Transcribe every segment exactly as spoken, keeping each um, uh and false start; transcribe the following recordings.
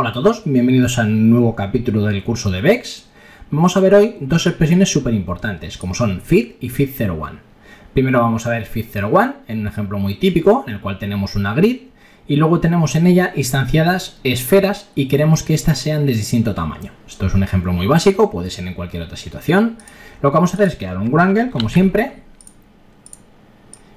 Hola a todos, bienvenidos al nuevo capítulo del curso de VEX. Vamos a ver hoy dos expresiones súper importantes, como son fit y fit cero uno. Primero vamos a ver fit cero uno en un ejemplo muy típico, en el cual tenemos una grid y luego tenemos en ella instanciadas esferas y queremos que éstas sean de distinto tamaño. Esto es un ejemplo muy básico, puede ser en cualquier otra situación. Lo que vamos a hacer es crear un wrangler, como siempre,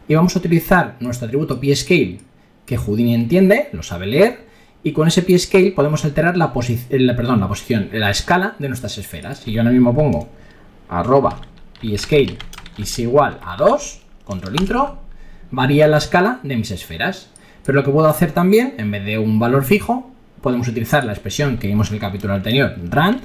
y vamos a utilizar nuestro atributo pScale, que Houdini entiende, lo sabe leer, y con ese pScale podemos alterar la, la, perdón, la posición, la escala de nuestras esferas. Si yo ahora mismo pongo arroba pScale is igual a dos, control intro, varía la escala de mis esferas. Pero lo que puedo hacer también, en vez de un valor fijo, podemos utilizar la expresión que vimos en el capítulo anterior, rand.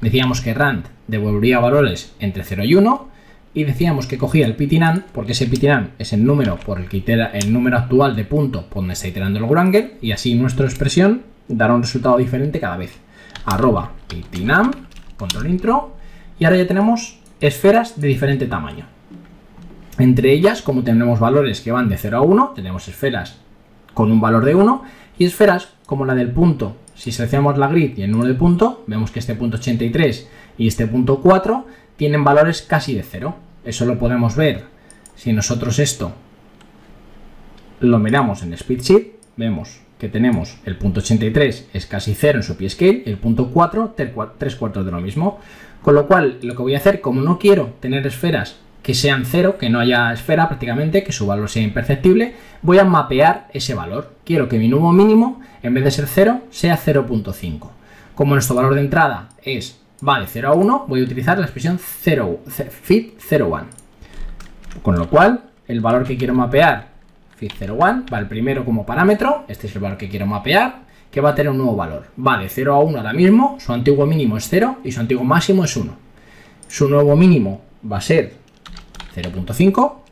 Decíamos que rand devolvería valores entre cero y uno, y decíamos que cogía el PITINAM, porque ese PITINAM es el número por el que itera el número actual de punto por donde está iterando el wrangler, y así nuestra expresión dará un resultado diferente cada vez. Arroba PITINAM, control intro, y ahora ya tenemos esferas de diferente tamaño. Entre ellas, como tenemos valores que van de cero a uno, tenemos esferas con un valor de uno, y esferas como la del punto. Si seleccionamos la grid y el número de punto, vemos que este punto ochenta y tres y este punto cuatro tienen valores casi de cero. Eso lo podemos ver si nosotros esto lo miramos en SpeedShift. Vemos que tenemos el punto ochenta y tres es casi cero en su pScale, el punto cuatro, tres cuartos de lo mismo. Con lo cual, lo que voy a hacer, como no quiero tener esferas que sean cero, que no haya esfera prácticamente, que su valor sea imperceptible, voy a mapear ese valor. Quiero que mi nuevo mínimo, en vez de ser cero, sea cero punto cinco. Como nuestro valor de entrada es, va de cero a uno, voy a utilizar la expresión fit cero uno. Con lo cual, el valor que quiero mapear, fit cero uno, va el primero como parámetro, este es el valor que quiero mapear, que va a tener un nuevo valor. Va de cero a uno ahora mismo, su antiguo mínimo es cero y su antiguo máximo es uno. Su nuevo mínimo va a ser cero punto cinco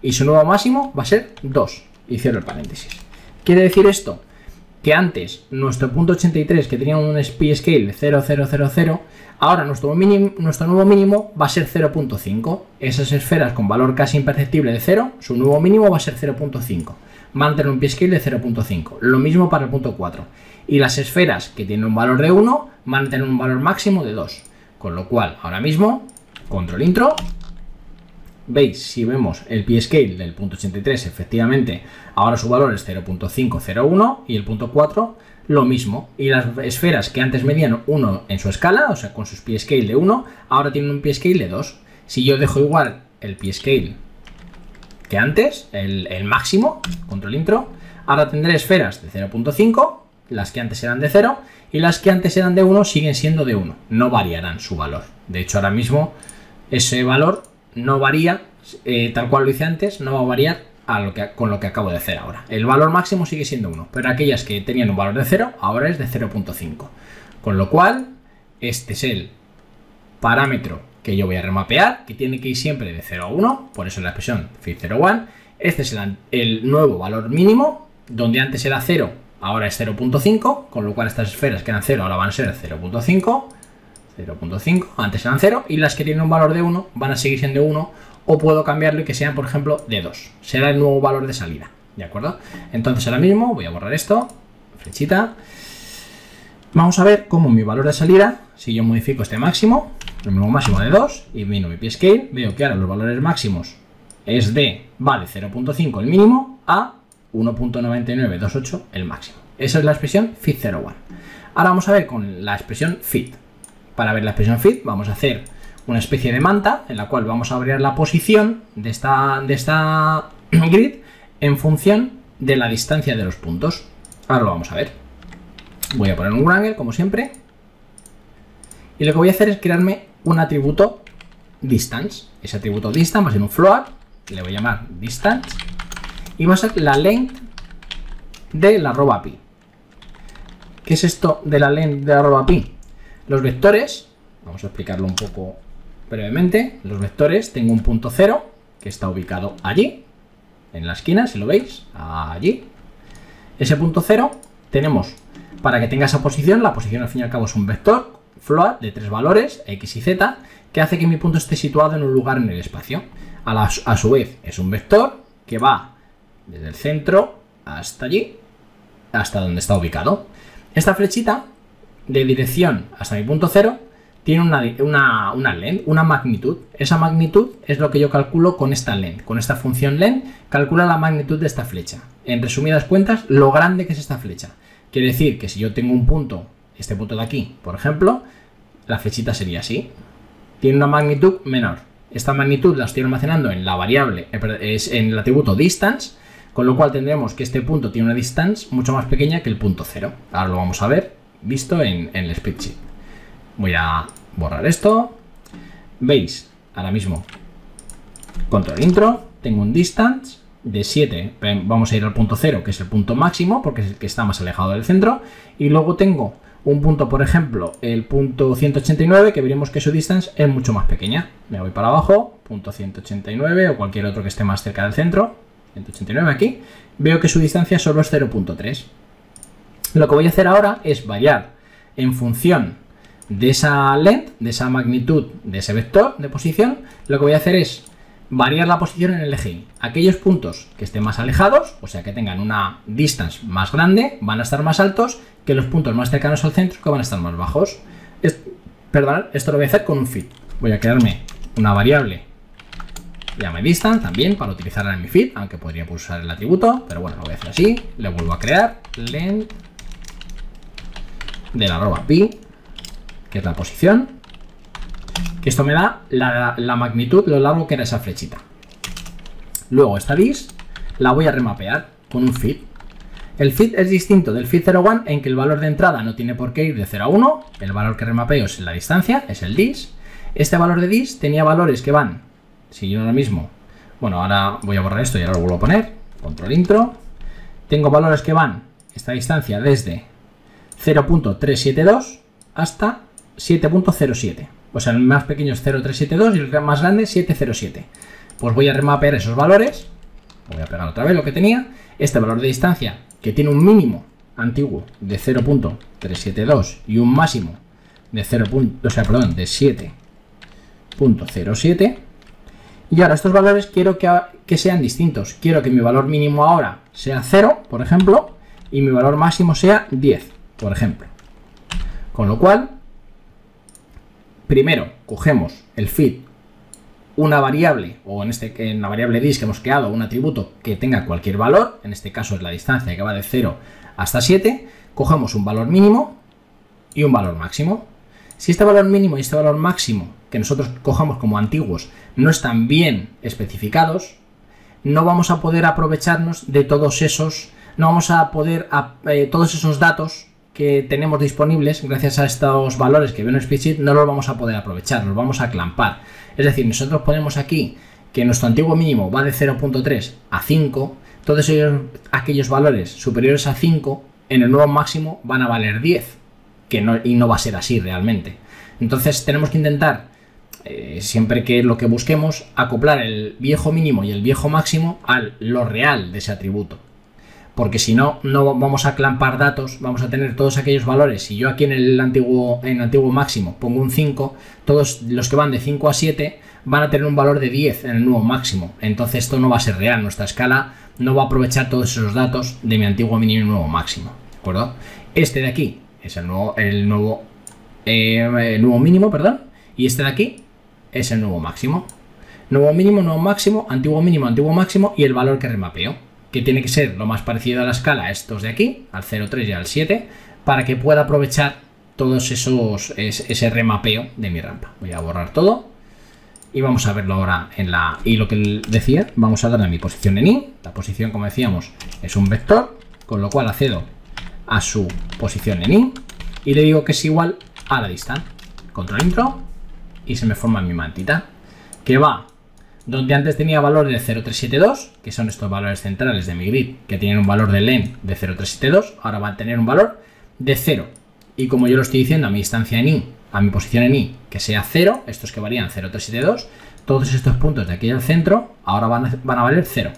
y su nuevo máximo va a ser dos, y cierro el paréntesis. ¿Quiere decir esto? Que antes nuestro punto ochenta y tres, que tenía un pScale de cero, cero, cero, cero, ahora nuestro, mínimo, nuestro nuevo mínimo va a ser cero punto cinco. Esas esferas con valor casi imperceptible de cero, su nuevo mínimo va a ser cero punto cinco. Van a tener un pScale de cero punto cinco. Lo mismo para el punto cuatro. Y las esferas que tienen un valor de uno van a tener un valor máximo de dos. Con lo cual, ahora mismo, control intro. Veis, si vemos el pScale del punto ochenta y tres, efectivamente, ahahora su valor es cero punto cinco cero uno, y el punto cuatro lo mismo. Y las esferas que antes medían uno en su escala, o sea, con sus pScale de uno, ahora tienen un pScale de dos. Si yo dejo igual el pScale que antes, el, el máximo, control intro, ahora tendré esferas de cero punto cinco, las que antes eran de cero, y las que antes eran de uno siguen siendo de uno. No variarán su valor. De hecho, ahora mismo ese valor no varía, eh, tal cual lo hice antes, no va a variar a lo que, con lo que acabo de hacer ahora. El valor máximo sigue siendo uno, pero aquellas que tenían un valor de cero, ahora es de cero punto cinco. Con lo cual, este es el parámetro que yo voy a remapear, que tiene que ir siempre de cero a uno, por eso la expresión fit cero uno. Este es el, el nuevo valor mínimo, donde antes era cero, ahora es cero punto cinco, con lo cual estas esferas que eran cero, ahora van a ser cero punto cinco. cero punto cinco, antes eran cero, y las que tienen un valor de uno van a seguir siendo uno, o puedo cambiarlo y que sean, por ejemplo, de dos. Será el nuevo valor de salida, ¿de acuerdo? Entonces ahora mismo voy a borrar esto, flechita. Vamos a ver cómo mi valor de salida, si yo modifico este máximo, el nuevo máximo de dos, y vino mi pScale, veo que ahora los valores máximos es de, va de cero punto cinco el mínimo a uno punto nueve nueve dos ocho el máximo. Esa es la expresión fit cero uno. Ahora vamos a ver con la expresión fit. Para ver la expresión fit vamos a hacer una especie de manta en la cual vamos a variar la posición de esta, de esta grid en función de la distancia de los puntos. Ahora lo vamos a ver. Voy a poner un wrangler como siempre. Y lo que voy a hacer es crearme un atributo distance. Ese atributo distance va a ser un float, le voy a llamar distance. Y va a ser la length de la arroba pi. ¿Qué es esto de la length de la arroba pi? Los vectores, vamos a explicarlo un poco brevemente, los vectores, tengo un punto cero que está ubicado allí, en la esquina, si lo veis, allí. Ese punto cero tenemos, para que tenga esa posición, la posición al fin y al cabo es un vector, float, de tres valores, x y z, que hace que mi punto esté situado en un lugar en el espacio. A, la, a su vez, es un vector que va desde el centro hasta allí, hasta donde está ubicado. Esta flechita de dirección hasta mi punto cero tiene una, una, una length, una magnitud. Esa magnitud es lo que yo calculo con esta length, con esta función length, calcula la magnitud de esta flecha. En resumidas cuentas, lo grande que es esta flecha. Quiere decir que si yo tengo un punto, este punto de aquí, por ejemplo, la flechita sería así. Tiene una magnitud menor. Esta magnitud la estoy almacenando en la variable, es en el atributo distance, con lo cual tendremos que este punto tiene una distance mucho más pequeña que el punto cero. Ahora lo vamos a ver visto en, en el spreadsheet. Voy a borrar esto. Veis, ahora mismo, control intro, tengo un distance de siete. Vamos a ir al punto cero, que es el punto máximo, porque es el que está más alejado del centro. Y luego tengo un punto, por ejemplo, el punto ciento ochenta y nueve, que veremos que su distance es mucho más pequeña. Me voy para abajo, punto ciento ochenta y nueve o cualquier otro que esté más cerca del centro. ciento ochenta y nueve aquí. Veo que su distancia solo es cero punto tres. Lo que voy a hacer ahora es variar en función de esa length, de esa magnitud, de ese vector de posición. Lo que voy a hacer es variar la posición en el eje Y. Aquellos puntos que estén más alejados, o sea que tengan una distance más grande, van a estar más altos que los puntos más cercanos al centro, que van a estar más bajos. Es, perdón, esto lo voy a hacer con un fit. Voy a crearme una variable, llame distance también, para utilizarla en mi fit, aunque podría pulsar el atributo, pero bueno, lo voy a hacer así. Le vuelvo a crear length de la arroba pi, que es la posición. Que esto me da la, la magnitud, lo largo que era esa flechita. Luego esta dist la voy a remapear con un fit. El fit es distinto del fit cero uno en que el valor de entrada no tiene por qué ir de cero a uno. El valor que remapeo es la distancia, es el dist. Este valor de dist tenía valores que van, si yo ahora mismo, bueno, ahora voy a borrar esto y ahora lo vuelvo a poner, control intro. Tengo valores que van esta distancia desde cero punto trescientos setenta y dos hasta siete punto cero siete. O sea, el más pequeño es cero punto trescientos setenta y dos y el más grande es siete punto cero siete. Pues voy a remapear esos valores. Voy a pegar otra vez lo que tenía. Este valor de distancia, que tiene un mínimo antiguo de cero punto trescientos setenta y dos y un máximo de cero, o sea, perdón, de siete punto cero siete. Y ahora estos valores quiero que, que sean distintos. Quiero que mi valor mínimo ahora sea cero, por ejemplo, y mi valor máximo sea diez, por ejemplo. Con lo cual, primero cogemos el fit, una variable, o en, este, en la variable dist que hemos creado, un atributo que tenga cualquier valor, en este caso es la distancia que va de cero hasta siete, cogemos un valor mínimo y un valor máximo. Si este valor mínimo y este valor máximo que nosotros cojamos como antiguos no están bien especificados, no vamos a poder aprovecharnos de todos esos, no vamos a poder a, eh, todos esos datos que tenemos disponibles. Gracias a estos valores que veo en el spreadsheet, no los vamos a poder aprovechar, los vamos a clampar. Es decir, nosotros ponemos aquí que nuestro antiguo mínimo va de cero punto tres a cinco, todos ellos, aquellos valores superiores a cinco, en el nuevo máximo van a valer diez, que no, y no va a ser así realmente. Entonces tenemos que intentar, eh, siempre que lo que busquemos, acoplar el viejo mínimo y el viejo máximo a lo real de ese atributo. Porque si no, no vamos a clampar datos, vamos a tener todos aquellos valores. Si yo aquí en el antiguo, en el antiguo máximo pongo un cinco, todos los que van de cinco a siete van a tener un valor de diez en el nuevo máximo. Entonces esto no va a ser real, nuestra escala no va a aprovechar todos esos datos de mi antiguo mínimo y nuevo máximo. ¿De acuerdo? Este de aquí es el nuevo, el nuevo, eh, el nuevo mínimo, perdón, y este de aquí es el nuevo máximo. Nuevo mínimo, nuevo máximo, antiguo mínimo, antiguo máximo y el valor que remapeo, que tiene que ser lo más parecido a la escala a estos de aquí, al cero punto tres y al siete, para que pueda aprovechar todos esos, ese remapeo de mi rampa. Voy a borrar todo y vamos a verlo ahora en la... Y lo que decía, vamos a darle a mi posición en i. La posición, como decíamos, es un vector, con lo cual accedo a su posición en i y le digo que es igual a la distancia. Control intro y se me forma mi mantita, que va... donde antes tenía valores de cero punto trescientos setenta y dos, que son estos valores centrales de mi grid, que tienen un valor de length de cero punto trescientos setenta y dos, ahora van a tener un valor de cero. Y como yo lo estoy diciendo a mi distancia en i, a mi posición en i, que sea cero, estos que varían cero punto trescientos setenta y dos, todos estos puntos de aquí del centro ahora van a, van a valer cero.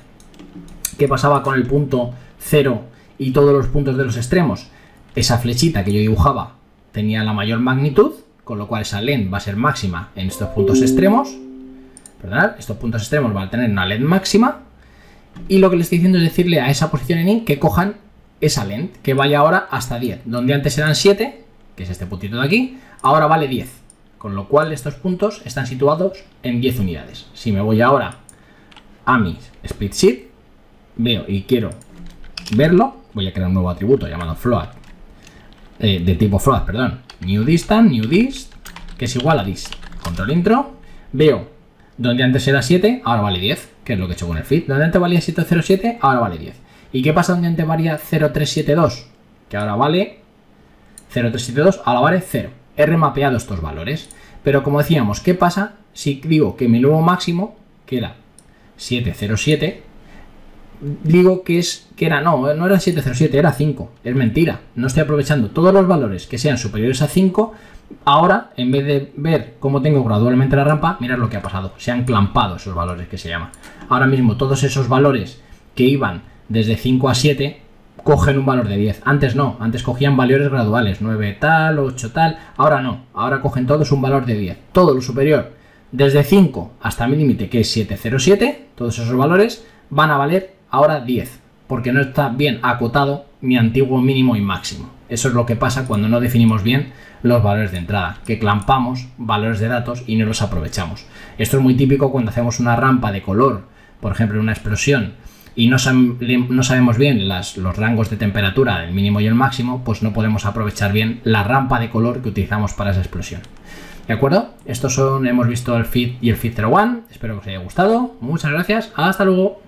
¿Qué pasaba con el punto cero y todos los puntos de los extremos? Esa flechita que yo dibujaba tenía la mayor magnitud, con lo cual esa length va a ser máxima en estos puntos extremos. ¿Verdad? Estos puntos extremos van a tener una length máxima y lo que le estoy diciendo es decirle a esa posición en i que cojan esa length, que vaya ahora hasta diez, donde antes eran siete, que es este puntito de aquí, ahora vale diez, con lo cual estos puntos están situados en diez unidades. Si me voy ahora a mi spreadsheet, veo y quiero verlo, voy a crear un nuevo atributo llamado float, eh, de tipo float, perdón, new distance, new dist, que es igual a dist, control intro, veo donde antes era siete, ahora vale diez, que es lo que he hecho con el fit, donde antes valía siete cero siete, ahora vale diez. ¿Y qué pasa donde antes valía cero tres siete dos? Que ahora vale cero tres siete dos, ahora vale cero. He remapeado estos valores, pero como decíamos, ¿qué pasa si digo que mi nuevo máximo, que era siete cero siete, digo que es que era, no, no era siete cero siete, era cinco? Es mentira, no estoy aprovechando todos los valores que sean superiores a cinco. Ahora, en vez de ver cómo tengo gradualmente la rampa, mirad lo que ha pasado, se han clampado esos valores, que se llama. Ahora mismo todos esos valores que iban desde cinco a siete cogen un valor de diez. Antes no, antes cogían valores graduales, nueve tal, ocho tal, ahora no, ahora cogen todos un valor de diez. Todo lo superior, desde cinco hasta mi límite, que es siete cero siete, todos esos valores van a valer ahora diez, porque no está bien acotado mi antiguo mínimo y máximo. Eso es lo que pasa cuando no definimos bien los valores de entrada, que clampamos valores de datos y no los aprovechamos. Esto es muy típico cuando hacemos una rampa de color, por ejemplo, una explosión, y no, sab no sabemos bien las, los rangos de temperatura del mínimo y el máximo, pues no podemos aprovechar bien la rampa de color que utilizamos para esa explosión. ¿De acuerdo? Estos son, hemos visto el fit y el fit cero uno. Espero que os haya gustado. Muchas gracias. Hasta luego.